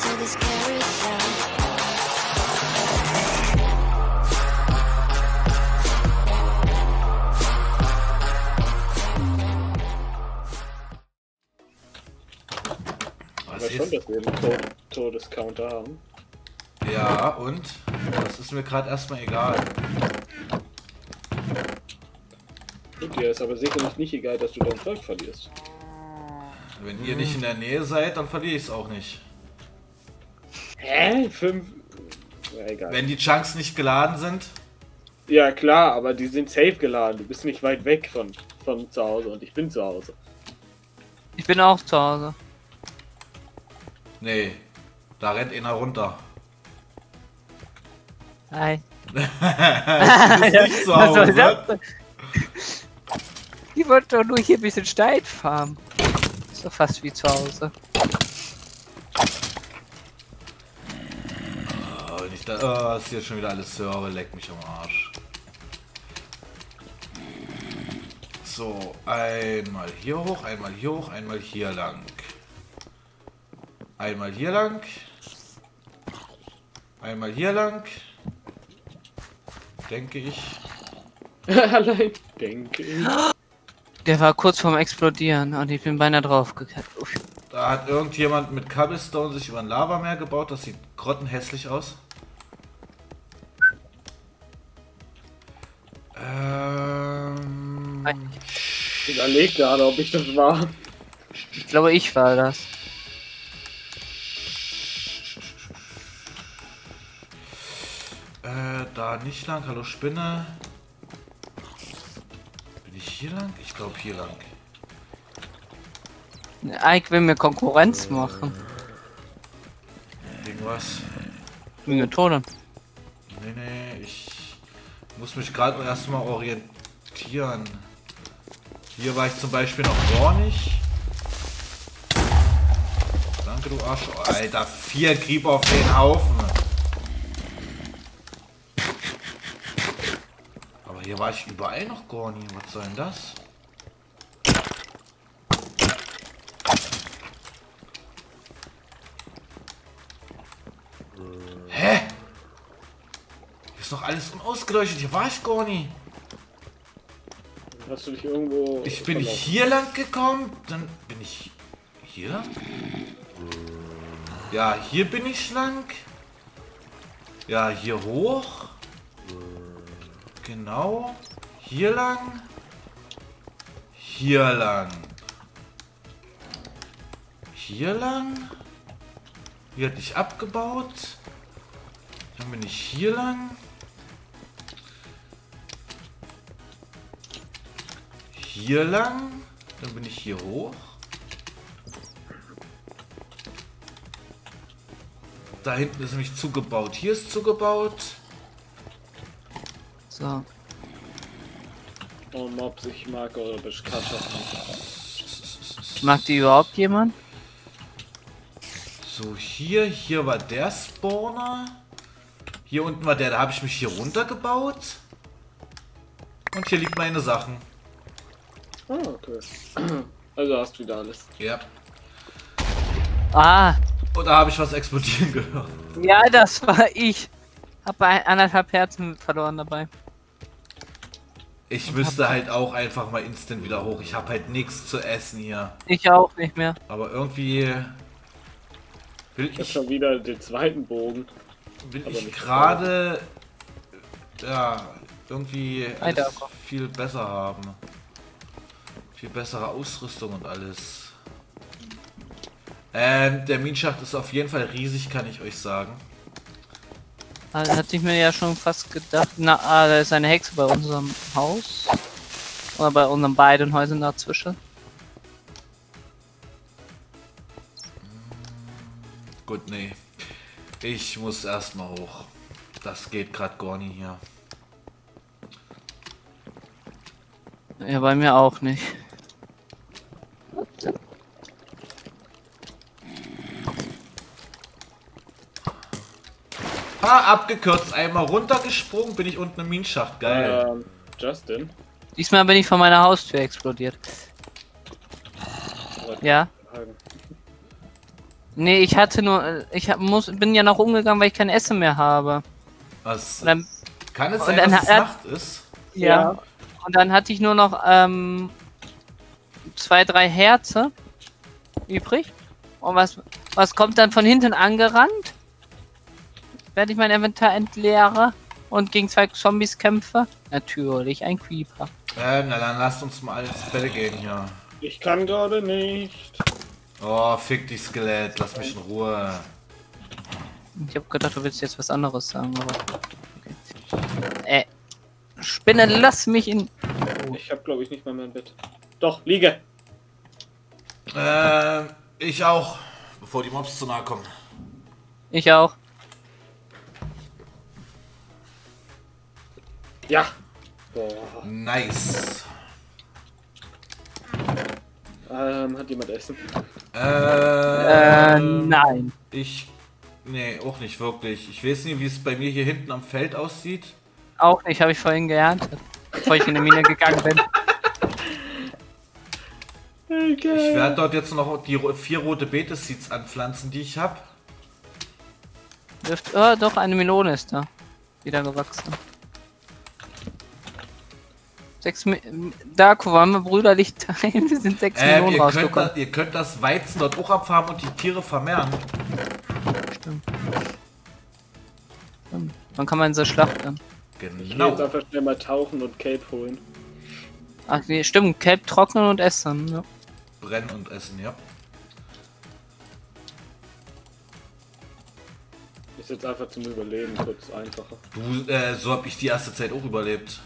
Ich weiß schon, dass wir einen Todescounter haben. Ja, und? Das ist mir gerade erstmal egal. Und dir ist aber sicherlich nicht egal, dass du dein Volk verlierst. Wenn ihr nicht in der Nähe seid, dann verliere ich es auch nicht. Hä? 5? Ja, egal. Wenn die Chunks nicht geladen sind? Ja klar, aber die sind safe geladen. Du bist nicht weit weg von zu Hause und ich bin zu Hause. Ich bin auch zu Hause. Nee, da rennt einer runter. Nein. Das ist nicht zu Hause. Was? Ich wollte doch nur hier ein bisschen Stein farmen. Ist doch fast wie zu Hause. Oh, wenn ich da... Oh, ist jetzt schon wieder alles Server, leck mich am Arsch. So, einmal hier hoch, einmal hier lang. Einmal hier lang. Einmal hier lang. Denke ich. Allein denke ich. Der war kurz vorm Explodieren und ich bin beinahe draufgekehrt. Da hat irgendjemand mit Cobblestone sich über ein Lavameer gebaut. Das sieht grottenhässlich aus. Ich überlege gerade, ob ich das war. Ich glaube, ich war das. Da nicht lang, hallo Spinne. Bin ich hier lang? Ich glaube hier lang. Ich will mir Konkurrenz machen. Wegen was? Wegen der Tode. Nee, nee, ich muss mich gerade erstmal orientieren. Hier war ich zum Beispiel noch gar nicht. Danke, du Arsch. Alter, 4 Creeper auf den Haufen. Hier war ich überall noch gar nie. Was soll denn das? Hä? Hier ist noch alles unausgeleuchtet. Hier war ich gar nie. Hast du dich irgendwo... Ich bin hier lang gekommen. Dann bin ich... Hier? Ja, hier bin ich lang. Ja, hier hoch. Genau, hier lang, hier lang, hier lang, hier hat ich abgebaut, dann bin ich hier lang, hier lang, dann bin ich hier hoch, da hinten ist nämlich zugebaut, hier ist zugebaut. So. Oh Mobs, ich mag eure Beschkatschung. Mag die überhaupt jemand? So, hier war der Spawner. Hier unten war der, da habe ich mich hier runtergebaut. Und hier liegen meine Sachen. Ah, oh, okay. Also hast du wieder alles. Ja. Ah. Und da habe ich was explodieren gehört. Ja, das war ich. Hab bei 1,5 Herzen verloren dabei. Ich müsste halt auch einfach mal instant wieder hoch. Ich habe halt nichts zu essen hier. Ich auch nicht mehr. Aber irgendwie will ich schon wieder den zweiten Bogen. Will aber ich gerade ja irgendwie viel besser haben, viel bessere Ausrüstung und alles. Der Minenschacht ist auf jeden Fall riesig, kann ich euch sagen. Also, hatte ich mir ja schon fast gedacht, da ist eine Hexe bei unserem Haus. Oder bei unseren beiden Häusern dazwischen. Gut, nee. Ich muss erstmal hoch. Das geht gerade gar nicht hier. Ja, bei mir auch nicht. Abgekürzt, einmal runtergesprungen, bin ich unten im Minenschacht. Geil. Justin? Diesmal bin ich von meiner Haustür explodiert. Ja? Nee, ich hatte nur, bin ja noch umgegangen, weil ich kein Essen mehr habe. Was? Dann, kann es sein, dass es Nacht ist? Ja. Und dann hatte ich nur noch 2, 3 Herze übrig. Und was kommt dann von hinten angerannt? Werde ich mein Inventar entleere und gegen 2 Zombies kämpfe? Natürlich, ein Creeper. Na dann lasst uns mal ins Bett gehen hier. Ja. Ich kann gerade nicht. Oh, fick dich, Skelett, lass mich in Ruhe. Ich hab gedacht, du willst jetzt was anderes sagen, aber... Okay. Spinne, lass mich in... Oh. Ich hab, glaube ich, nicht mal mein Bett. Doch, liege! Ich auch. Bevor die Mobs zu nahe kommen. Ich auch. Ja! Boah. Nice! Hat jemand Essen? Nein. Nee, auch nicht wirklich. Ich weiß nicht, wie es bei mir hier hinten am Feld aussieht. Auch nicht, habe ich vorhin geerntet. Bevor ich in die Mine gegangen bin. Okay. Ich werde dort jetzt noch die 4 rote Beete-Seeds anpflanzen, die ich habe. Oh, doch, eine Melone ist da. Wieder gewachsen. 6 Darko, waren wir brüderlich teilen? Wir sind 6 Millionen rausgekommen. Ihr könnt das Weizen dort auch abfarmen und die Tiere vermehren. Stimmt. Dann kann man in so Schlacht dann. Genau. Ich geh jetzt einfach schnell mal tauchen und Kelp holen. Ach nee, stimmt. Kelp trocknen und essen, ja. Brennen und essen, ja. Ist jetzt einfach zum Überleben kurz einfacher. Du, so hab ich die erste Zeit auch überlebt.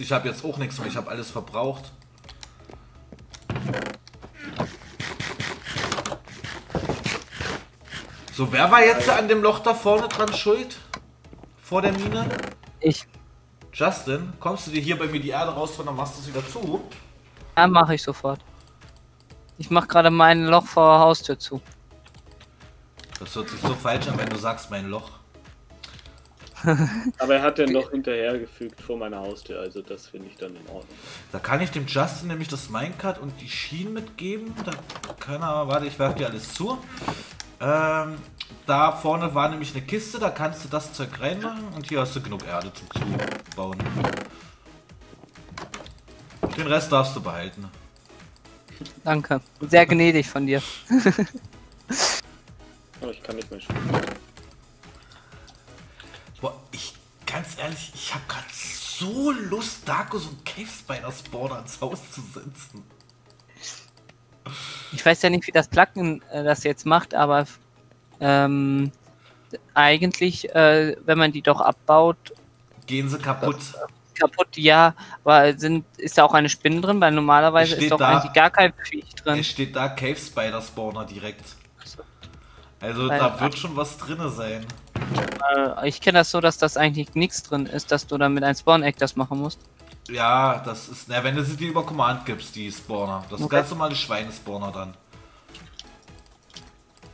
Ich habe jetzt auch nichts mehr, ich habe alles verbraucht. So, wer war jetzt an dem Loch da vorne dran schuld? Vor der Mine? Ich. Justin, kommst du dir hier bei mir die Erde raus und dann machst du es wieder zu? Ja, mache ich sofort. Ich mache gerade mein Loch vor der Haustür zu. Das hört sich so falsch an, wenn du sagst, mein Loch. Aber er hat den noch hinterhergefügt vor meiner Haustür, also das finde ich dann in Ordnung. Da kann ich dem Justin nämlich das Minecart und die Schienen mitgeben. Da kann er, warte, ich werfe dir alles zu. Da vorne war nämlich eine Kiste, da kannst du das Zeug reinmachen und hier hast du genug Erde zum Zubauen. Den Rest darfst du behalten. Danke, sehr gnädig von dir. Aber ich kann nicht mehr spielen. Boah, ganz ehrlich, ich habe gerade so Lust, Darko so ein Cave Spider Spawner ins Haus zu setzen. Ich weiß ja nicht, wie das Plugin das jetzt macht, aber eigentlich, wenn man die doch abbaut... Gehen sie kaputt. Kaputt, ja, aber ist da auch eine Spinne drin, weil normalerweise ist doch eigentlich gar kein Viech drin. Es steht da Cave Spider Spawner direkt. Also da wird schon was drin sein. Ich kenne das so, dass das eigentlich nichts drin ist, dass du dann mit einem Spawn-Egg das machen musst. Ja, das ist... Na, wenn du sie dir über Command gibst, die Spawner. Das sind ganz normale Schweinespawner dann.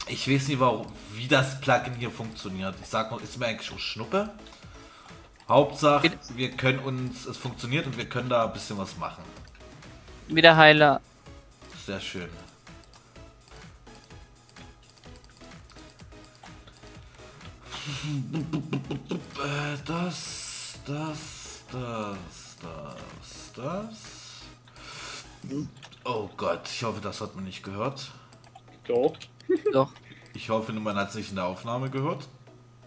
Ich weiß nicht, wie das Plugin hier funktioniert. Ich sag mal, ist mir eigentlich schon Schnuppe. Hauptsache, wir können uns... Es funktioniert und wir können da ein bisschen was machen. Wieder Heiler. Sehr schön. Das. Oh Gott, ich hoffe, das hat man nicht gehört. Doch. Doch. Ich hoffe, man hat es nicht in der Aufnahme gehört.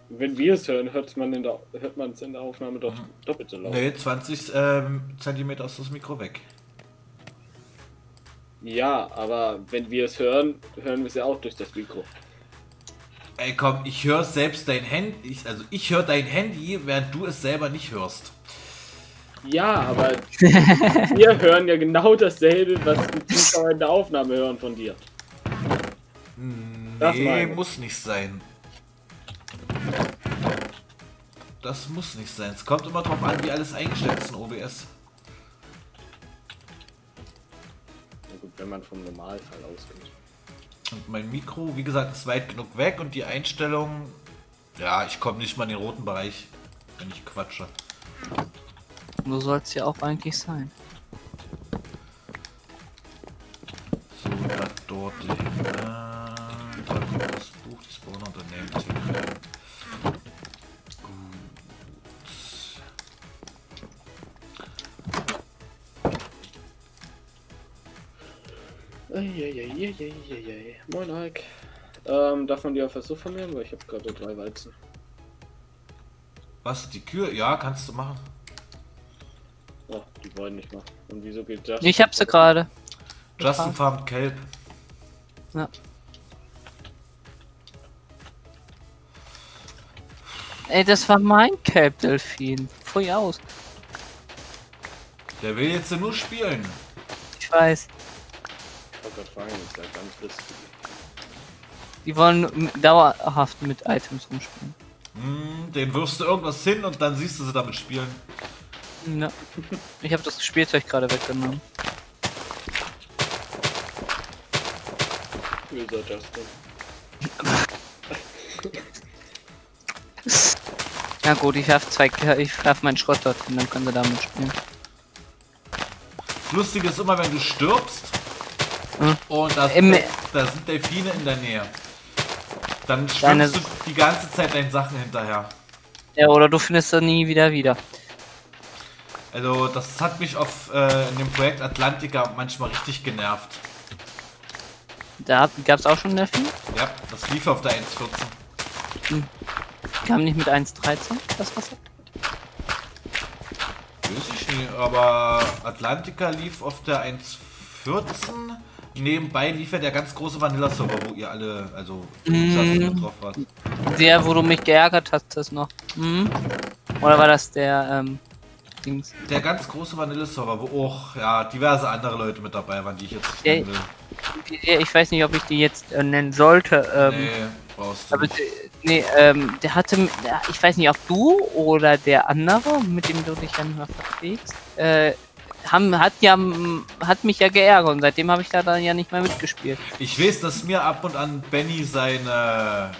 Wenn wir es hören, hört man es in der Aufnahme doch doppelt so laut. Nee, 20 Zentimeter aus dem Mikro weg. Ja, aber wenn wir es hören, hören wir es ja auch durch das Mikro. Ey komm, ich höre selbst dein Handy, ich höre dein Handy, während du es selber nicht hörst. Ja, aber wir hören ja genau dasselbe, was die Zuschauer in der Aufnahme hören von dir. Nee, muss nicht sein. Das muss nicht sein. Es kommt immer drauf an, wie alles eingestellt ist in OBS. Na gut, wenn man vom Normalfall ausgeht. Und mein Mikro, wie gesagt, ist weit genug weg und die Einstellung... Ja, ich komme nicht mal in den roten Bereich, wenn ich quatsche. So soll es ja auch eigentlich sein. So, da dort... Moin, Ike. Darf man die auf Versuch vermehren? Weil ich habe gerade 3 Weizen. Was? Die Kühe? Ja, kannst du machen. Oh, die wollen nicht mal. Und wieso geht Justin? Ich hab sie gerade. Justin farmt Kelp. Ja. Ey, das war mein Kelp, Delfin. Pfui aus. Der will jetzt nur spielen. Ich weiß. Die wollen dauerhaft mit Items rumspielen. Den wirfst du irgendwas hin und dann siehst du sie damit spielen. Ja. Ich habe das Spielzeug gerade weggenommen. Böser Justin. Na gut, ich werf meinen Schrott dort hin, dann können sie damit spielen. Lustig ist immer, wenn du stirbst. Und da sind Delfine in der Nähe. Dann schwimmst du die ganze Zeit deinen Sachen hinterher. Ja, oder du findest sie nie wieder. Also das hat mich auf in dem Projekt Atlantica manchmal richtig genervt. Da gab es auch schon Delfine? Ja, das lief auf der 1.14. Kam nicht mit 1.13 das Wasser? Weiß ich nicht, aber Atlantica lief auf der 1.14. Nebenbei lief ja der ganz große Vanilla-Server, wo ihr alle, also drauf wart. Der, wo du mich geärgert hast, das noch. Oder war das der, Dings? Der ganz große Vanilla-Server, wo auch, ja, diverse andere Leute mit dabei waren, die ich jetzt nicht nennen will. Ich weiß nicht, ob ich die jetzt nennen sollte, Nee, brauchst du aber nicht. Nee, der hatte, ich weiß nicht, ob du oder der andere, mit dem du dich dann mal verträgst, hat mich ja geärgert und seitdem habe ich da dann ja nicht mehr mitgespielt. Ich weiß, dass mir ab und an Benny seine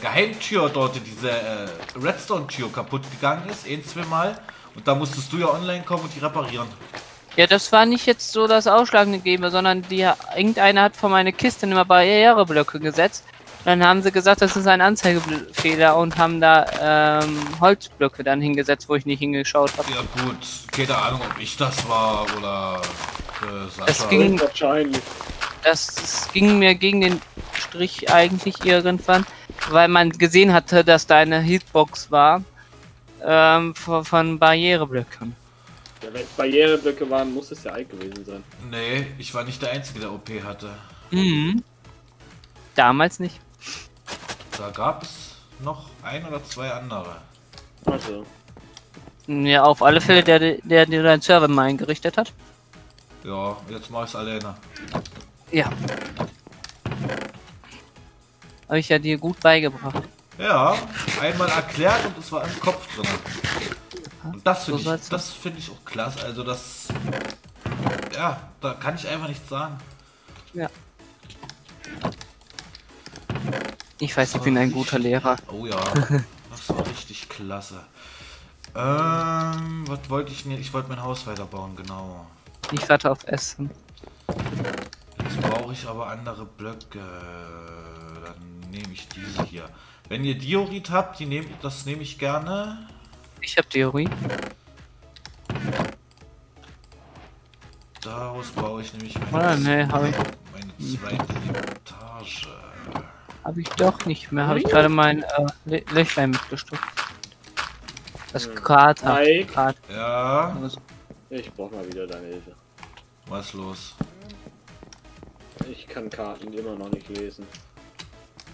Geheimtür dort, diese Redstone-Tür kaputt gegangen ist, 1-2 Mal. Und da musstest du ja online kommen und die reparieren. Ja, das war nicht jetzt so das Ausschlagende Geber, sondern irgendeiner hat vor meine Kiste immer Barriereblöcke gesetzt. Und dann haben sie gesagt, das ist ein Anzeigefehler und haben da Holzblöcke dann hingesetzt, wo ich nicht hingeschaut habe. Ja gut, keine Ahnung, ob ich das war oder Sascha. Das ging mir gegen den Strich eigentlich irgendwann, weil man gesehen hatte, dass da eine Hitbox war von Barriereblöcken. Ja, wenn es Barriereblöcke waren, muss es ja alt gewesen sein. Nee, ich war nicht der Einzige, der OP hatte. Damals nicht. Da gab es noch 1 oder 2 andere. Also. Ja, auf alle Fälle der deinen Server mal eingerichtet hat. Ja, jetzt mach ich's alleine. Ja. Habe ich ja dir gut beigebracht. Ja, einmal erklärt und es war im Kopf drin. Und das finde so ich auch klasse. Also das... Ja, da kann ich einfach nichts sagen. Ja. Ich weiß, ich bin ein guter Lehrer. Oh ja, das war richtig klasse. Was wollte ich denn? Ich wollte mein Haus weiterbauen, genau. Ich warte auf Essen. Jetzt brauche ich aber andere Blöcke. Dann nehme ich diese hier. Wenn ihr Diorit habt, das nehme ich gerne. Ich habe Diorit. Daraus baue ich nämlich meine zweite Etage. Habe ich doch nicht mehr, habe ich gerade mein Löchlein mitgestopft. Das Kart. Ja. Ich brauche mal wieder deine Hilfe. Was ist los? Ich kann Karten immer noch nicht lesen.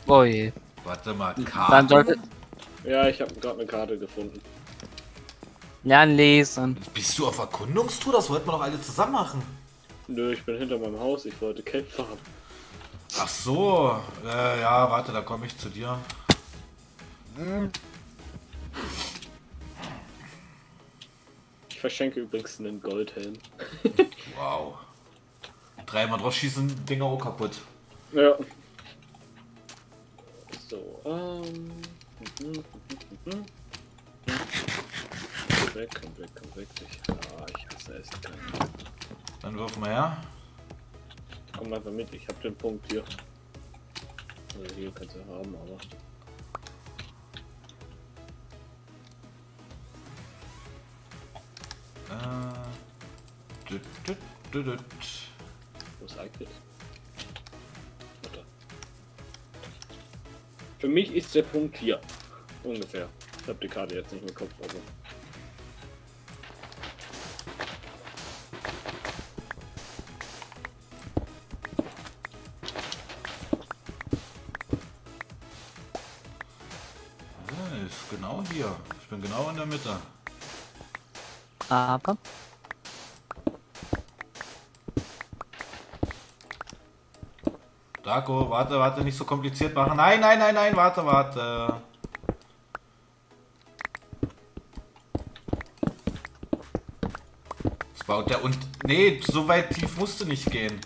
Oh je. Warte mal, Karten? Ja, ich habe gerade eine Karte gefunden. Lern lesen. Bist du auf Erkundungstour? Das wollten wir doch alle zusammen machen. Nö, ich bin hinter meinem Haus, ich wollte Camp fahren. Ach so, ja, warte, da komme ich zu dir. Ich verschenke übrigens einen Goldhelm. Wow. 3-mal drauf schießen, Dinger auch kaputt. Ja. So, Komm weg. Ich hasse es. Dann wirf mal her. Komm einfach mit, ich hab den Punkt hier. Also hier kannst du haben, aber... Wo ist eigentlich? Für mich ist der Punkt hier. Ungefähr. Ich habe die Karte jetzt nicht im Kopf. Also. Ah, ist genau hier. Ich bin genau in der Mitte. Aber... Darko, warte, warte, nicht so kompliziert machen. Nein, nein, nein, nein, warte, warte. Das baut der und... Nee, so weit tief musste nicht gehen.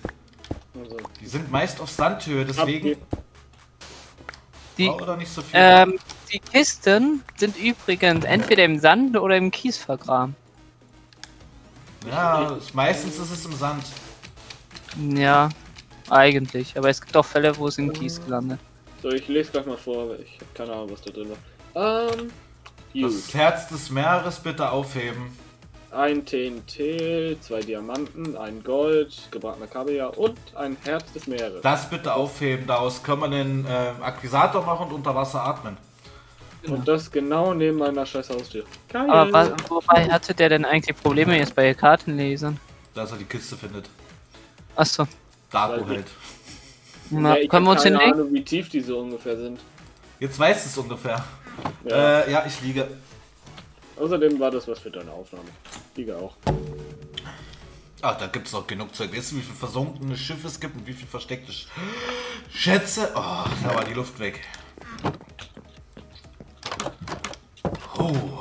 Die sind meist auf Sandhöhe, deswegen... Die, oder nicht so viel. Die Kisten sind übrigens entweder im Sand oder im Kies vergraben. Ja, meistens ist es im Sand. Ja. Eigentlich, aber es gibt auch Fälle, wo es in Kies gelandet. So, ich lese gleich mal vor, aber ich habe keine Ahnung, was da drin war. Das Herz des Meeres bitte aufheben. Ein TNT, 2 Diamanten, ein Gold, gebratener Kaviar und ein Herz des Meeres. Das bitte aufheben, daraus kann man den Akquisator machen und unter Wasser atmen. Und ja, das genau neben meiner scheiß Haustür. Geil. Aber was, wobei hatte der denn eigentlich Probleme jetzt bei Kartenlesern? Dass er die Kiste findet. Achso. Darko halt. Na, ja, können wir uns hinlegen? Ich keine Ahnung, wie tief die so ungefähr sind. Jetzt weißt du es ungefähr. Ja. Ja, ich liege. Außerdem war das was für deine Aufnahme. Ich liege auch. Ach, da gibt's noch genug Zeug. Weißt du, wie viel versunkene Schiffe es gibt und wie viel versteckte Schätze? Oh, da war die Luft weg. Oh. Oh,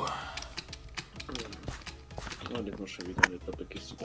das war schon wieder eine Doppelkiste.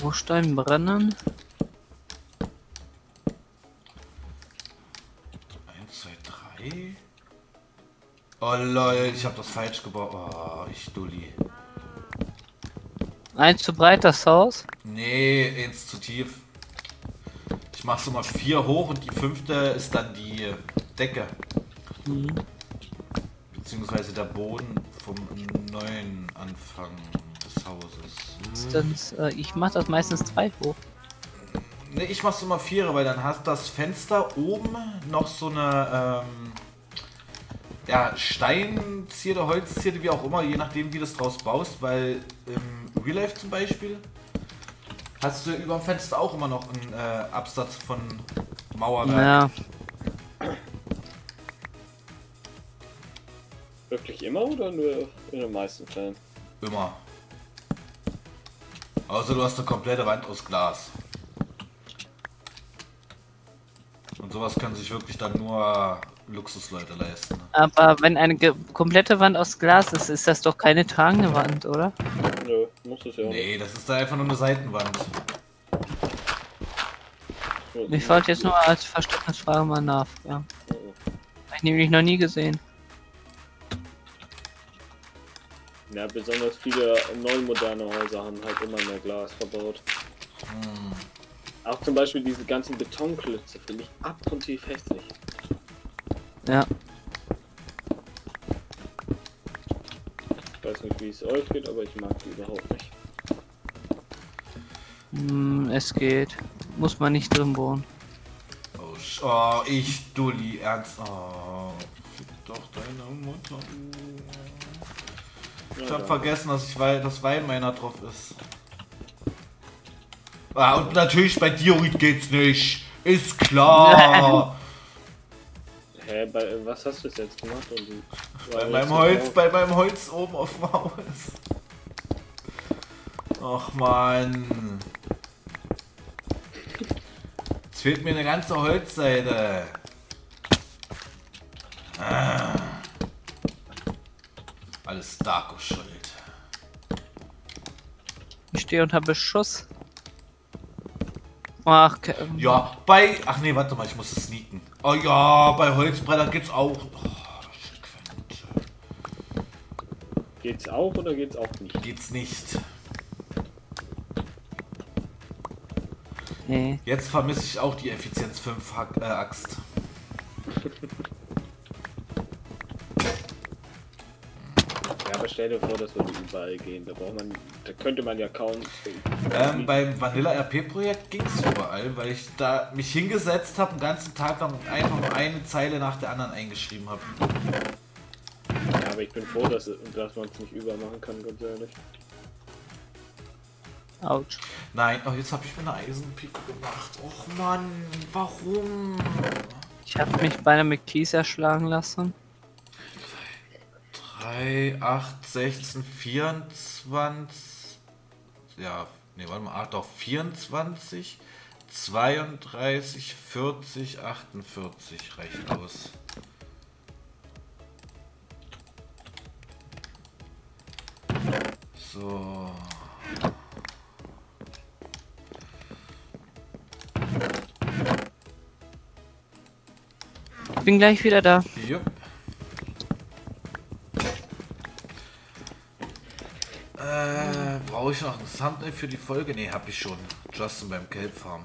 Bruchstein brennen. 1, 2, 3. Oh lol, ich hab das falsch gebaut. Oh, ich dulli. 1 zu breit das Haus? Nee, 1 zu tief. Ich mach's immer 4 hoch und die 5. ist dann die Decke. Mhm. Beziehungsweise der Boden vom neuen Anfang des Hauses. Ich mach das meistens 3 hoch. Ne, ich mach's immer 4, weil dann hast das Fenster oben noch so eine ja, Steinzierde, Holzzierde, wie auch immer, je nachdem wie du das draus baust, weil im Real Life zum Beispiel hast du über dem Fenster auch immer noch einen Absatz von Mauerwerk. Ja. Wirklich immer oder nur in den meisten Fällen? Immer. Also du hast eine komplette Wand aus Glas. Und sowas können sich wirklich dann nur Luxusleute leisten. Aber wenn eine komplette Wand aus Glas ist, ist das doch keine tragende Wand, oder? Nö, muss es ja auch. Nee, das ist da einfach nur eine Seitenwand. Ich wollte jetzt nur als Verständnisfrage mal nach, ja. Hab ich nämlich noch nie gesehen. Ja, besonders viele neumoderne Häuser haben halt immer mehr Glas verbaut. Hm. Auch zum Beispiel diese ganzen Betonklötze finde ich abgrundtief hässlich. Ja. Ich weiß nicht, wie es euch geht, aber ich mag die überhaupt nicht. Hm, es geht. Muss man nicht drin bohren. Oh, ich dulli, ernst. Oh, fick doch deine Mutter. Ich hab vergessen, dass das Weinmeiner drauf ist. Ah, und natürlich bei Diorit geht's nicht. Ist klar. Hä, was hast du jetzt gemacht? Bei meinem Holz oben auf dem Haus. Ach man. Jetzt fehlt mir eine ganze Holzseite. Alles Darko Schuld. Ich stehe unter Beschuss. Ach, okay. Ja, bei... Ach nee, warte mal, ich muss es sneaken. Oh ja, bei Holzbrettern gibt's auch... Oh, geht's auch oder geht's auch nicht? Geht's nicht. Nee. Jetzt vermisse ich auch die Effizienz 5 Axt. Ja, aber stell dir vor, das würde überall gehen. Da braucht man, da könnte man ja kaum... beim Vanilla-RP-Projekt ging es überall, weil ich da mich hingesetzt habe, den ganzen Tag lang und einfach nur eine Zeile nach der anderen eingeschrieben habe. Ja, aber ich bin froh, dass man es nicht übermachen kann, ganz ehrlich. Autsch. Nein, oh, jetzt habe ich mir eine Eisenpike gemacht. Och Mann, warum? Ich habe mich beinahe mit Kies erschlagen lassen. 3, 8, 16, 24. Ja, ne, warte mal, 8 auf 24, 32, 40, 48 reicht aus. So. Ich bin gleich wieder da. Jupp. Brauche ich noch ein Thumbnail für die Folge? Ne, hab ich schon. Justin beim Kelbfarm.